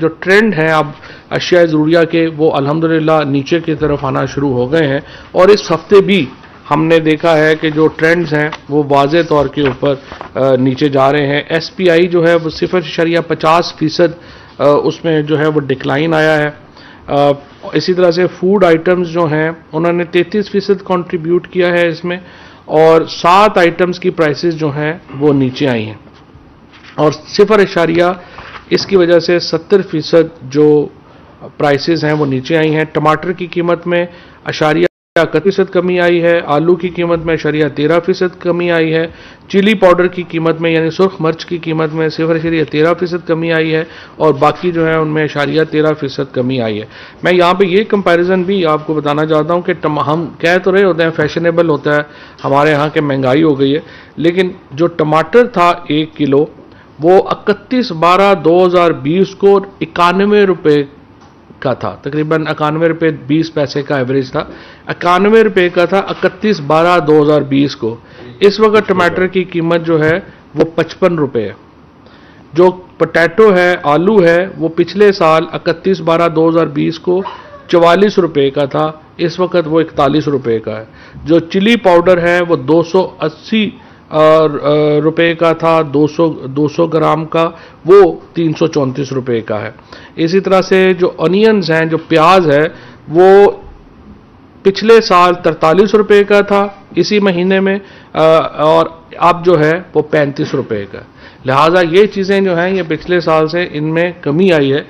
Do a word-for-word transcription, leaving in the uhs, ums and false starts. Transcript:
जो ट्रेंड है अब अशिया ज़रूरिया के वो अल्हम्दुलिल्लाह नीचे की तरफ आना शुरू हो गए हैं। और इस हफ्ते भी हमने देखा है कि जो ट्रेंड्स हैं वो वाज़े तौर के ऊपर नीचे जा रहे हैं। एस पी आई जो है वो सिफर शरिया पचास फीसद उसमें जो है वो डिक्लाइन आया है। आ, इसी तरह से फूड आइटम्स जो हैं उन्होंने तैंतीस फीसद कॉन्ट्रीब्यूट किया है इसमें, और सात आइटम्स की प्राइसेस जो हैं वो नीचे आई हैं। और सिफर इशारिया इसकी वजह से सत्तर फीसद जो प्राइसेस हैं वो नीचे आई हैं। टमाटर की कीमत में अशारिया इकतीस फीसद कमी आई है, आलू की कीमत में अशारिया तेरह फीसद कमी आई है, चिली पाउडर की कीमत में यानी सुर्ख मिर्च की कीमत में सिफर अशारिया तेरह फीसद कमी आई है, और बाकी जो है उनमें अशारिया तेरह फीसद कमी आई है। मैं यहाँ पे ये कंपैरिजन भी आपको बताना चाहता हूँ कि हम कह तो रहे होते हैं फैशनेबल होता है हमारे यहाँ के महंगाई हो गई है, लेकिन जो टमाटर था एक किलो वो इकतीस बारह दो हज़ार बीस को इक्यानवे रुपये का था, तकरीबन इक्यानवे रुपये बीस पैसे का एवरेज था, इक्यानवे रुपये का था इकतीस बारह दो हज़ार बीस को। इस वक्त टमाटर की कीमत जो है वो पचपन रुपये है। जो पोटैटो है, आलू है, वो पिछले साल इकतीस बारह दो हज़ार बीस को चवालीस रुपये का था, इस वक्त वो इकतालीस रुपये का है। जो चिली पाउडर है वो दो सौ अस्सी रुपये का था, दो सौ दो सौ ग्राम का, वो तीन सौ चौंतीस रुपये का है। इसी तरह से जो अनियंस हैं, जो प्याज है, वो पिछले साल तरतालीस रुपये का था इसी महीने में, आ, और अब जो है वो पैंतीस रुपये का। लिहाजा ये चीज़ें जो हैं ये पिछले साल से इनमें कमी आई है।